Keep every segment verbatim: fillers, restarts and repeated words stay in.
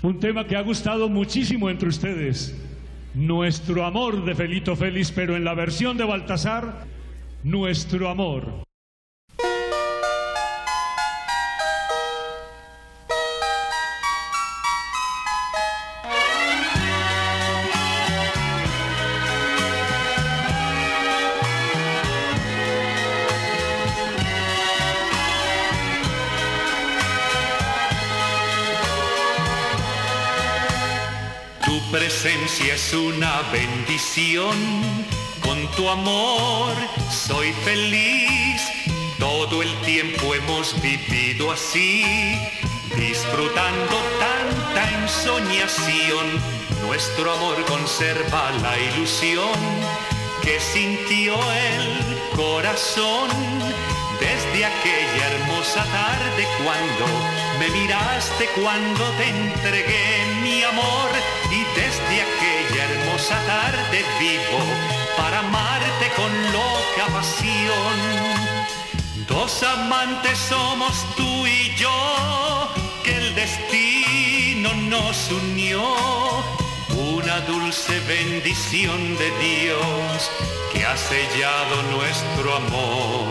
Un tema que ha gustado muchísimo entre ustedes, Nuestro Amor de Felito Félix, pero en la versión de Baltazar, Nuestro Amor. Tu presencia es una bendición, con tu amor soy feliz. Todo el tiempo hemos vivido así, disfrutando tanta ensoñación. Nuestro amor conserva la ilusión que sintió el corazón desde aquella hermosa tarde cuando me miraste, cuando te entregué mi amor. Y desde aquella hermosa tarde vivo para amarte con loca pasión. Dos amantes somos tú y yo, que el destino nos unió. Una dulce bendición de Dios que ha sellado nuestro amor.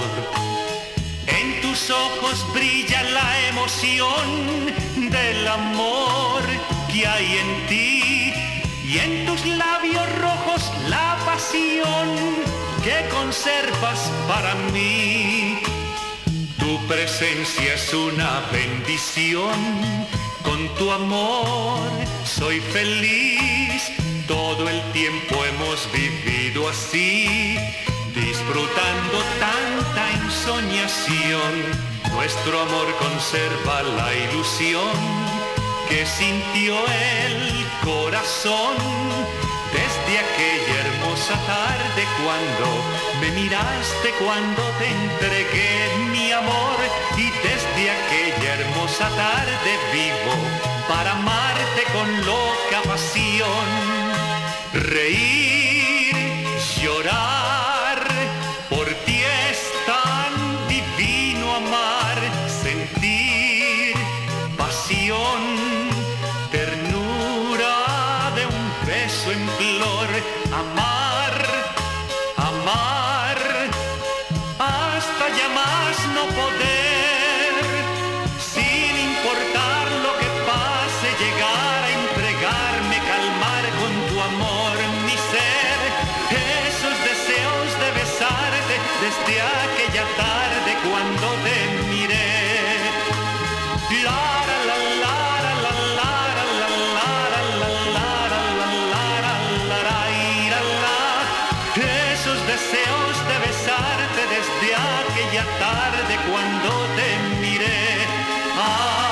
En tus ojos brilla la emoción del amor que hay en ti, y en tus labios rojos la pasión que conservas para mí. Tu presencia es una bendición, con tu amor soy feliz. Todo el tiempo hemos vivido así, disfrutando tanta ensoñación. Nuestro amor conserva la ilusión que sintió el corazón desde aquella hermosa tarde cuando me miraste, cuando te entregué mi amor. Y desde aquella hermosa tarde vivo para amarte con loca pasión. Reír, llorar, ternura de un beso en flor, amar, amar, hasta ya más no poder, sin importar lo que pase, llegar a entregarme, calmar con tu amor mi ser, esos deseos de besarte desde aquella tarde cuando te miré. La deseos de besarte desde aquella tarde cuando te miré. Ah.